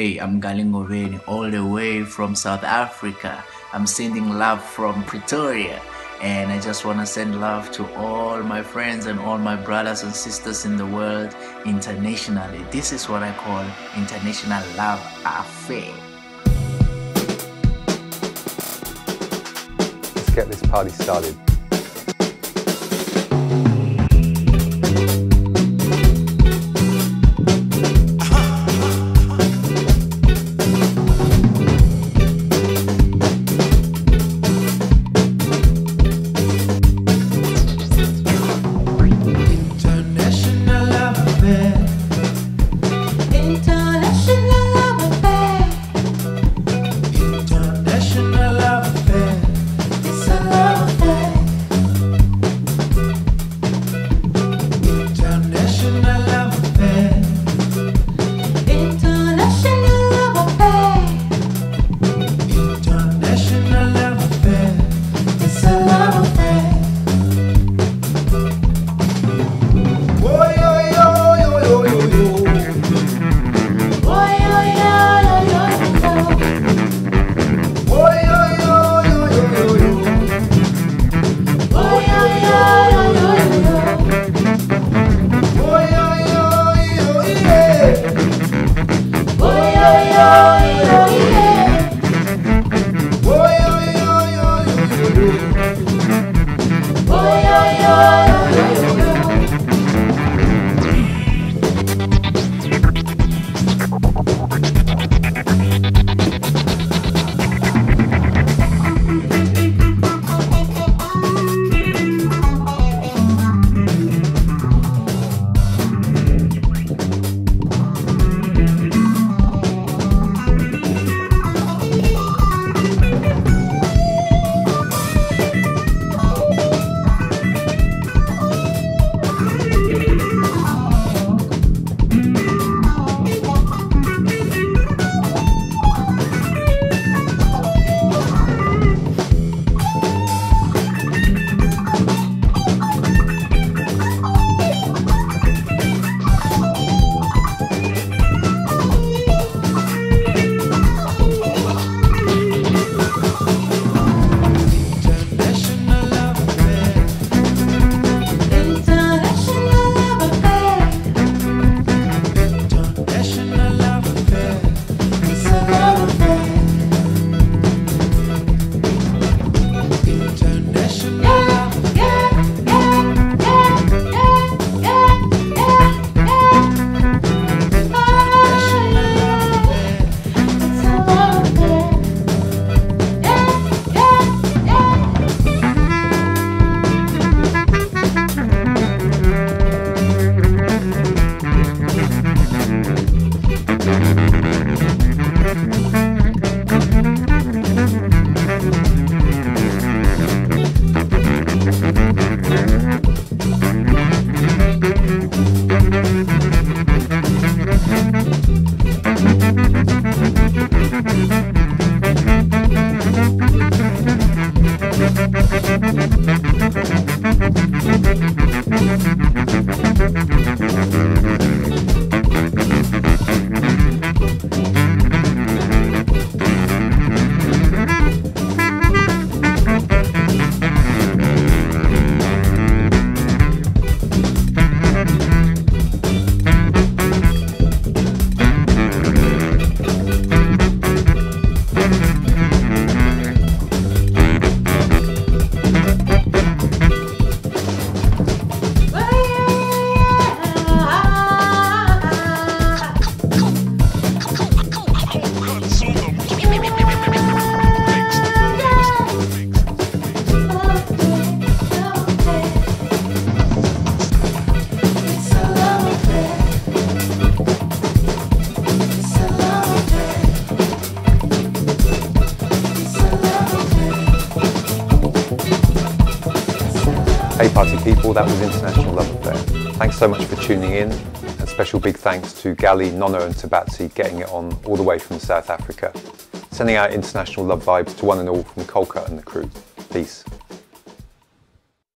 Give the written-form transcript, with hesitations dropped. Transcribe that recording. Hey, I'm Gally Ngoveni, all the way from South Africa. I'm sending love from Pretoria. And I just want to send love to all my friends and all my brothers and sisters in the world internationally. This is what I call International Love Affair. Let's get this party started. Hey party people, that was International Love Affair. Thanks so much for tuning in, and special big thanks to Gally, Nono and Tubatsi getting it on all the way from South Africa. Sending out international love vibes to one and all from Kolka and the crew. Peace.